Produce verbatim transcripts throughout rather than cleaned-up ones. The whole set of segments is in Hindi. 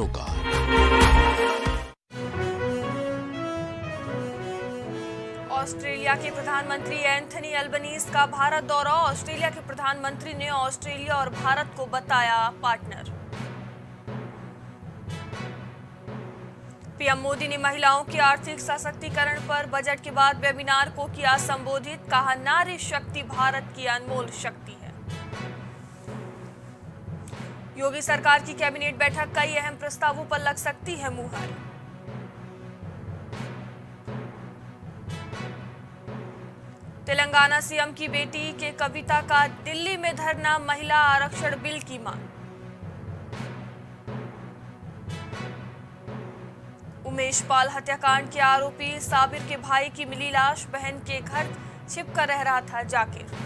रोका। ऑस्ट्रेलिया के प्रधानमंत्री एंथनी अल्बनीज़ का भारत दौरा। ऑस्ट्रेलिया के प्रधानमंत्री ने ऑस्ट्रेलिया और भारत को बताया पार्टनर। पीएम मोदी ने महिलाओं के आर्थिक सशक्तिकरण पर बजट के बाद वेबिनार को किया संबोधित। कहा, नारी शक्ति भारत की अनमोल शक्ति है। योगी सरकार की कैबिनेट बैठक कई अहम प्रस्तावों पर लग सकती है मुहर। तेलंगाना सीएम की बेटी के कविता का दिल्ली में धरना, महिला आरक्षण बिल की मांग। उमेश पाल हत्याकांड के आरोपी साबिर के भाई की मिली लाश, बहन के घर छिपकर रह रहा था जाकिर।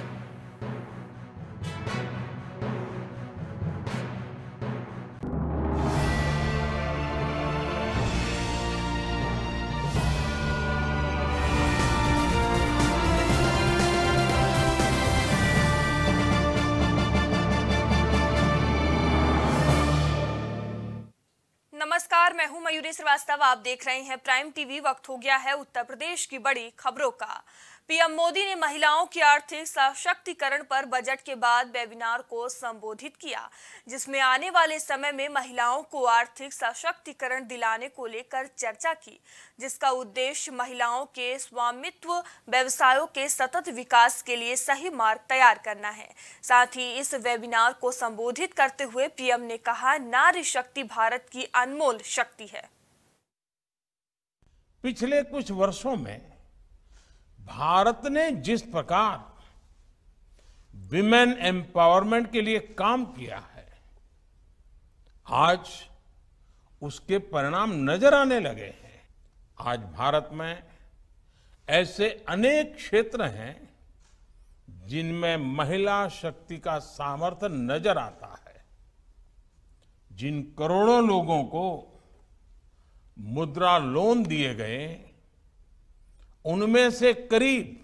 नमस्कार, मैं हूं मयूरी श्रीवास्तव। आप देख रहे हैं प्राइम टीवी। वक्त हो गया है उत्तर प्रदेश की बड़ी खबरों का। पीएम मोदी ने महिलाओं के आर्थिक सशक्तिकरण पर बजट के बाद वेबिनार को संबोधित किया, जिसमें आने वाले समय में महिलाओं को आर्थिक सशक्तिकरण दिलाने को लेकर चर्चा की, जिसका उद्देश्य महिलाओं के स्वामित्व व्यवसायों के सतत विकास के लिए सही मार्ग तैयार करना है। साथ ही इस वेबिनार को संबोधित करते हुए पीएम ने कहा, नारी शक्ति भारत की अनमोल शक्ति है। पिछले कुछ वर्षों में भारत ने जिस प्रकार विमेन एम्पावरमेंट के लिए काम किया है, आज उसके परिणाम नजर आने लगे हैं। आज भारत में ऐसे अनेक क्षेत्र हैं जिनमें महिला शक्ति का सामर्थ्य नजर आता है। जिन करोड़ों लोगों को मुद्रा लोन दिए गए, उनमें से करीब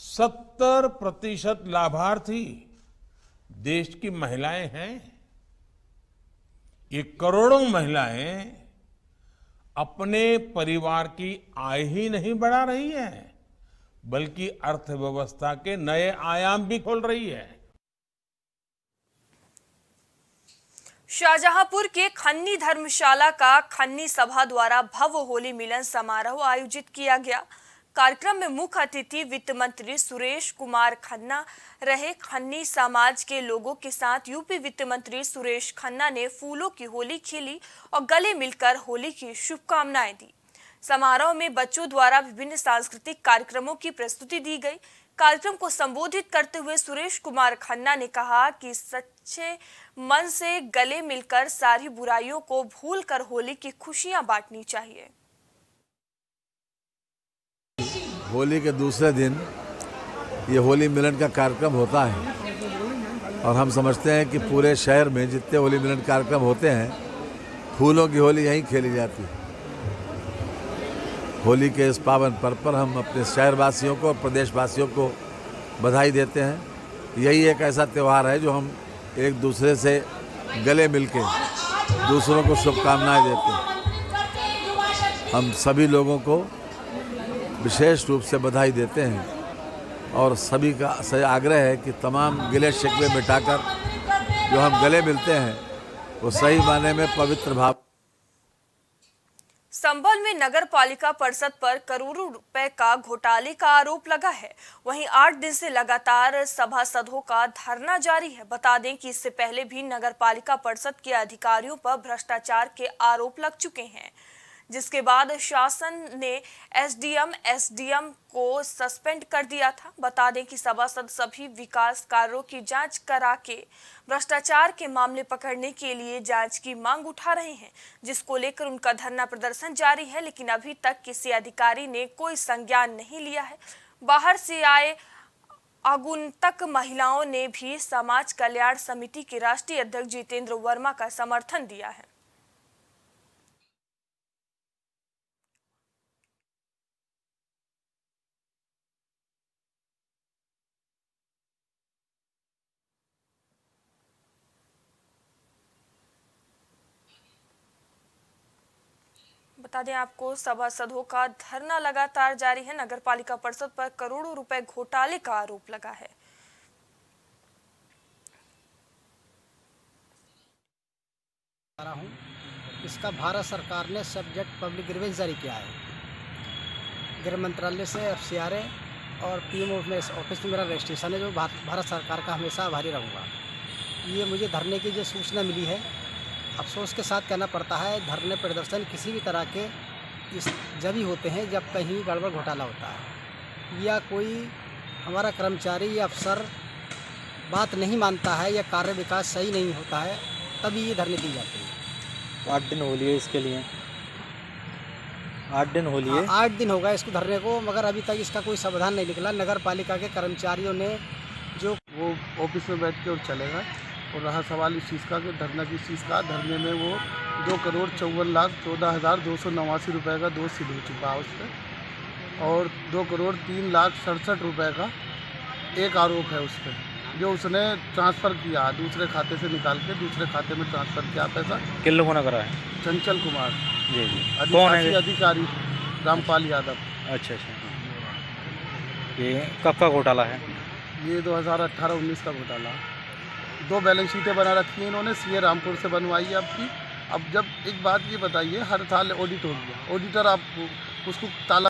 सत्तर प्रतिशत लाभार्थी देश की महिलाएं हैं। ये करोड़ों महिलाएं अपने परिवार की आय ही नहीं बढ़ा रही हैं, बल्कि अर्थव्यवस्था के नए आयाम भी खोल रही है। शाहजहांपुर के खन्नी धर्मशाला का खन्नी सभा द्वारा भव्य होली मिलन समारोह आयोजित किया गया। कार्यक्रम में मुख्य अतिथि वित्त मंत्री सुरेश कुमार खन्ना रहे। खन्नी समाज के लोगों के साथ यूपी वित्त मंत्री सुरेश खन्ना ने फूलों की होली खेली और गले मिलकर होली की शुभकामनाएं दी। समारोह में बच्चों द्वारा विभिन्न सांस्कृतिक कार्यक्रमों की प्रस्तुति दी गई। कार्यक्रम को संबोधित करते हुए सुरेश कुमार खन्ना ने कहा कि सच्चे मन से गले मिलकर सारी बुराइयों को भूलकर होली की खुशियां बांटनी चाहिए। होली के दूसरे दिन ये होली मिलन का कार्यक्रम होता है और हम समझते हैं कि पूरे शहर में जितने होली मिलन कार्यक्रम होते हैं, फूलों की होली यहीं खेली जाती है। होली के इस पावन पर्व पर हम अपने शहरवासियों को और प्रदेशवासियों को बधाई देते हैं। यही एक ऐसा त्यौहार है जो हम एक दूसरे से गले मिलके दूसरों को शुभकामनाएं देते हैं। हम सभी लोगों को विशेष रूप से बधाई देते हैं और सभी का सही आग्रह है कि तमाम गिले शिकवे मिटाकर जो हम गले मिलते हैं वो सही माने में पवित्र भाव। संभल में नगर पालिका परिषद पर करोड़ों रुपए का घोटाले का आरोप लगा है। वहीं आठ दिन से लगातार सभासदों का धरना जारी है। बता दें कि इससे पहले भी नगर पालिका परिषद के अधिकारियों पर भ्रष्टाचार के आरोप लग चुके हैं, जिसके बाद शासन ने एसडीएम एसडीएम को सस्पेंड कर दिया था। बता दें कि सभासद सभी विकास कार्यों की जांच करा के भ्रष्टाचार के मामले पकड़ने के लिए जांच की मांग उठा रहे हैं, जिसको लेकर उनका धरना प्रदर्शन जारी है। लेकिन अभी तक किसी अधिकारी ने कोई संज्ञान नहीं लिया है। बाहर से आए आगंतुक महिलाओं ने भी समाज कल्याण समिति के राष्ट्रीय अध्यक्ष जितेंद्र वर्मा का समर्थन दिया है। बता दें आपको, सभासदों का धरना लगातार जारी है। नगरपालिका परिषद पर करोड़ों रुपए घोटाले का आरोप लगा है। इसका भारत सरकार ने सब्जेक्ट पब्लिक ग्रीवेंस जारी किया है। गृह मंत्रालय से एफ सी आर ए और पी एम ऑफिस में मेरा रजिस्ट्रेशन है, जो भारत सरकार का हमेशा आभारी रहूँगा। ये मुझे धरने की जो सूचना मिली है, अफसोस के साथ कहना पड़ता है, धरने प्रदर्शन किसी भी तरह के इस जब ही होते हैं जब कहीं गड़बड़ घोटाला होता है या कोई हमारा कर्मचारी या अफसर बात नहीं मानता है या कार्य विकास सही नहीं होता है, तभी ये धरने दी जाती है। आठ दिन हो लिए इसके लिए, आठ दिन हो लिए आठ दिन होगा इसको धरने को, मगर अभी तक इसका कोई समाधान नहीं निकला। नगर पालिका के कर्मचारियों ने जो वो ऑफिस में बैठ के और चलेगा। और रहा सवाल इस चीज़ का कि धरना किस चीज़ का, धरने में वो दो करोड़ चौवन लाख चौदह हज़ार दो सौ नवासी रुपये का दोष सिद्ध हो चुका है उस पर, और दो करोड़ तीन लाख सड़सठ रुपये का एक आरोप है उस पर, जो उसने ट्रांसफ़र किया दूसरे खाते से निकाल के दूसरे खाते में ट्रांसफ़र किया पैसा। किन लोगों ने करा है? चंचल कुमार जी जी अधिकारी, अधिकारी रामपाल यादव। अच्छा अच्छा, ये कब का घोटाला है? ये दो हज़ार अट्ठारह उन्नीस का घोटाला। दो बैलेंस शीटें बना रखी हैं इन्होंने, सीए रामपुर से बनवाई है आपकी। अब जब एक बात ये बताइए, हर साल ऑडिट हो गया, ऑडिटर आप उसको ताला।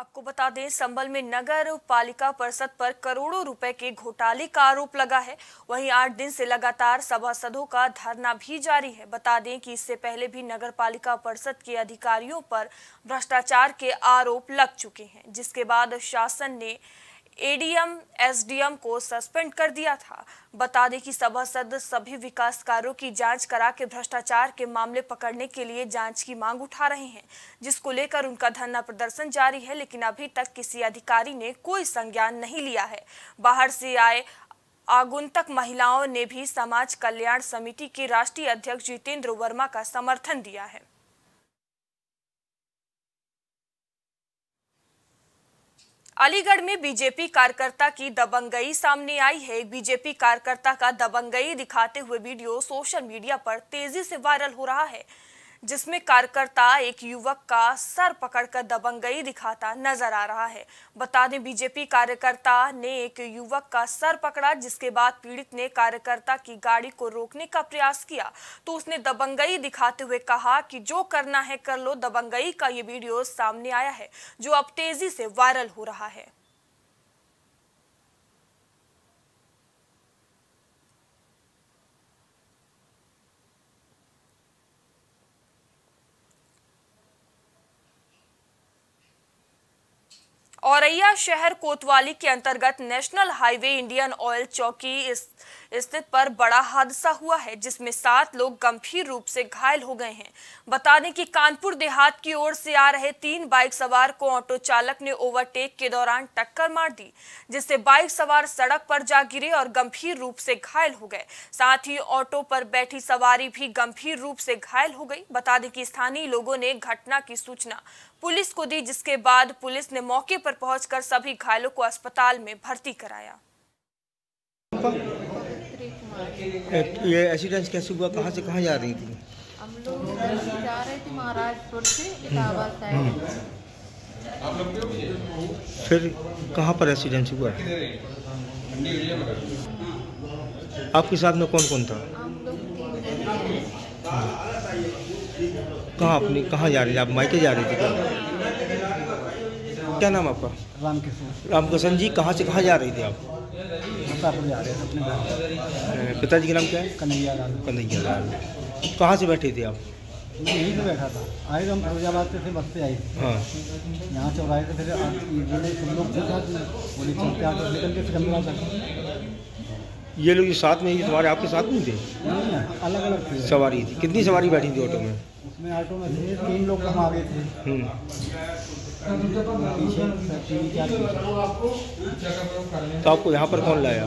आपको बता दें, संबल में नगर पालिका परिषद पर करोड़ों रुपए के घोटाले का आरोप लगा है। वहीं आठ दिन से लगातार सभासदों का धरना भी जारी है। बता दें कि इससे पहले भी नगर पालिका परिषद के अधिकारियों पर भ्रष्टाचार के आरोप लग चुके हैं, जिसके बाद शासन ने एडीएम एसडीएम को सस्पेंड कर दिया था। बता दें कि सभासद सभी विकास कार्यों की जांच करा के भ्रष्टाचार के मामले पकड़ने के लिए जांच की मांग उठा रहे हैं, जिसको लेकर उनका धरना प्रदर्शन जारी है। लेकिन अभी तक किसी अधिकारी ने कोई संज्ञान नहीं लिया है। बाहर से आए आगंतुक महिलाओं ने भी समाज कल्याण समिति के राष्ट्रीय अध्यक्ष जितेंद्र वर्मा का समर्थन दिया है। अलीगढ़ में बीजेपी कार्यकर्ता की दबंगई सामने आई है। एक बीजेपी कार्यकर्ता का दबंगई दिखाते हुए वीडियो सोशल मीडिया पर तेजी से वायरल हो रहा है, जिसमें कार्यकर्ता एक युवक का सर पकड़कर दबंगई दिखाता नजर आ रहा है। बता दें, बीजेपी कार्यकर्ता ने एक युवक का सर पकड़ा, जिसके बाद पीड़ित ने कार्यकर्ता की गाड़ी को रोकने का प्रयास किया तो उसने दबंगई दिखाते हुए कहा कि जो करना है कर लो। दबंगई का ये वीडियो सामने आया है, जो अब तेजी से वायरल हो रहा है। औरैया शहर कोतवाली के अंतर्गत नेशनल हाईवे इंडियन ऑयल चौकी स्थित पर बड़ा हादसा हुआ है, जिसमें सात लोग गंभीर रूप से घायल हो गए हैं। बता दें कि कानपुर देहात की ओर से आ रहे तीन बाइक सवार को ऑटो चालक ने ओवरटेक के दौरान टक्कर मार दी, जिससे बाइक सवार सड़क पर जा गिरे और गंभीर रूप से घायल हो गए। साथ ही ऑटो पर बैठी सवारी भी गंभीर रूप से घायल हो गई। बता दें कि स्थानीय लोगों ने घटना की सूचना पुलिस को दी, जिसके बाद पुलिस ने मौके पर पहुंचकर सभी घायलों को अस्पताल में भर्ती कराया। ये एक्सीडेंट कैसे हुआ, कहां से कहां जा रही थी? हम लोग जा रहे थे महाराजपुर से इलाहाबाद साइड। फिर कहां पर एक्सीडेंट हुआ? आपके साथ में कौन कौन था? कहां अपनी कहां जा रही थी आप? मायके जा रही थी क्या? क्या नाम आपका? रामकिशन। रामकिशन जी, कहां से कहां जा रही थी आप? जा रहे थे अपने। पिताजी का नाम क्या है? कन्हैया लाल। कन्हैया लाल। कहाँ से बैठे थे आप? मैं यहीं से बैठा था। आए तो हम फैजाबाद से बस से आए। हाँ, यहाँ चौराहे से फिर लोग बोले चलते आकर निकल के फिर हम लोग तक। ये लोग साथ में ही तुम्हारे आपके साथ नहीं थे? अलग अलग थे। सवारी थी कितनी? सवारी बैठी थी ऑटो में? उसमें ऑटो में थे तीन लोग, हम आ गए थे। तो आपको यहाँ पर कौन लाया?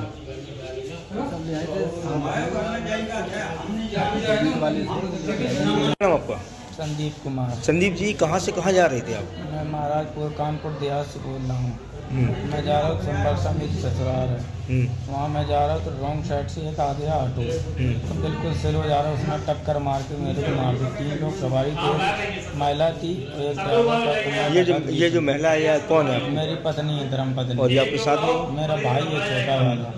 आपका संदीप कुमार। संदीप जी, कहाँ से कहाँ जा रहे थे आप? मैं महाराजपुर कानपुर देहात से बोल रहा हूँ। मैं जा रहा था संपर्सा में ससुराल है, वहाँ मैं जा रहा था तो रॉन्ग साइड से एक आ गया ऑटो, तो बिल्कुल स्लो जा रहा उसने टक्कर मार के मेरे को मार दी। तीन लोग सवारी थे, महिला थी। ये जो ये जो महिला है कौन है? मेरी पत्नी है, धर्म पत्नी। और ये आपके साथ मेरा भाई है छोटा वाला।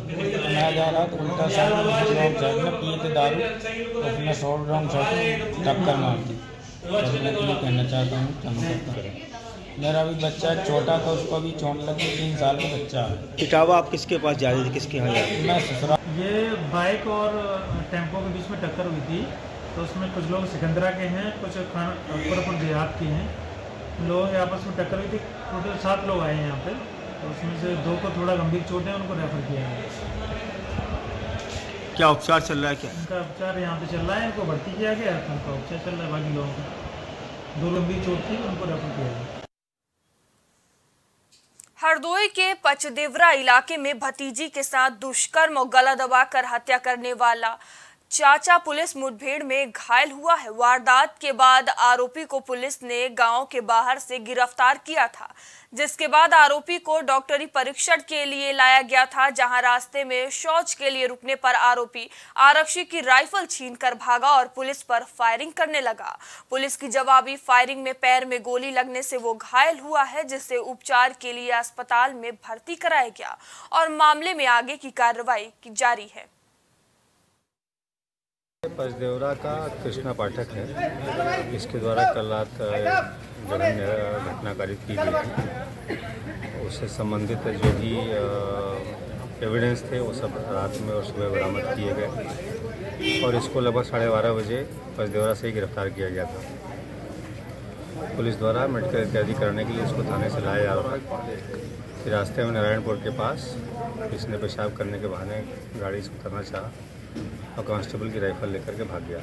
मैं जा रहा तो उल्टा साइड रॉन्ग साइड में पिए थे दारू, उसने शॉर्ट रॉन्ग साइड टक्कर मार दी। कहना चाहता हूँ मेरा भी बच्चा छोटा था, उसको भी चोट लगी, तीन साल का बच्चा है। किताबा आप किसके पास जा रहे थे, किसके यहाँ जा रहे थे? मैं ससुराल। ये बाइक और टेम्पो के बीच में टक्कर हुई थी, तो उसमें कुछ लोग सिकंदरा के हैं, कुछ खानपुर देहात के हैं। लोग आपस में टक्कर हुई थी, टोटल सात लोग आए हैं यहाँ पे, तो उसमें से दो को थोड़ा गंभीर चोट है, उनको रेफर किया है। क्या उपचार चल रहा है? क्या उनका उपचार यहाँ पे चल रहा है, उनको भर्ती किया गया, उनका उपचार चल रहा है। बाकी लोगों का दो गंभीर चोट थी, उनको रेफर किया गया। हरदोई के पचदेवरा इलाके में भतीजी के साथ दुष्कर्म और गला दबाकर हत्या करने वाला चाचा पुलिस मुठभेड़ में घायल हुआ है। वारदात के बाद आरोपी को पुलिस ने गांव के बाहर से गिरफ्तार किया था, जिसके बाद आरोपी को डॉक्टरी परीक्षण के लिए लाया गया था, जहां रास्ते में शौच के लिए रुकने पर आरोपी आरक्षी की राइफल छीनकर भागा और पुलिस पर फायरिंग करने लगा। पुलिस की जवाबी फायरिंग में पैर में गोली लगने से वो घायल हुआ है, जिसे उपचार के लिए अस्पताल में भर्ती कराया गया और मामले में आगे की कार्रवाई जारी है। पचदेवरा का कृष्णा पाठक है, इसके द्वारा कल रात जघन्य घटनाकारित की गई थी। उससे संबंधित जो भी एविडेंस थे वो सब रात में और सुबह बरामद किए गए और इसको लगभग साढ़े बारह बजे पचदेवरा से ही गिरफ्तार किया गया था। पुलिस द्वारा मेडिकल इत्यादि करने के लिए इसको थाने से लाया जा रहा था कि रास्ते में नारायणपुर के पास इसने पेशाब करने के बहाने गाड़ी से उतरना चाहा और कांस्टेबल की राइफल लेकर के भाग गया।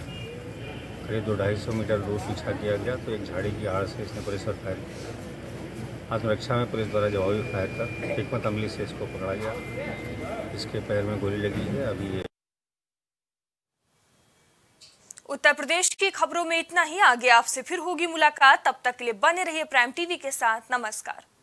करीब दो ढाई सौ मीटर दूर पीछा किया गया तो एक झाड़ी की आड़ से इसने पुलिस पर फायर किया। आत्मरक्षा में पुलिस द्वारा जवाबी फायर कर हिकमत अमली से इसको पकड़ा गया। इसके पैर में गोली लगी है। अभी ये उत्तर प्रदेश की खबरों में इतना ही। आगे आपसे फिर होगी मुलाकात, तब तक के लिए बने रहिए प्राइम टीवी के साथ। नमस्कार।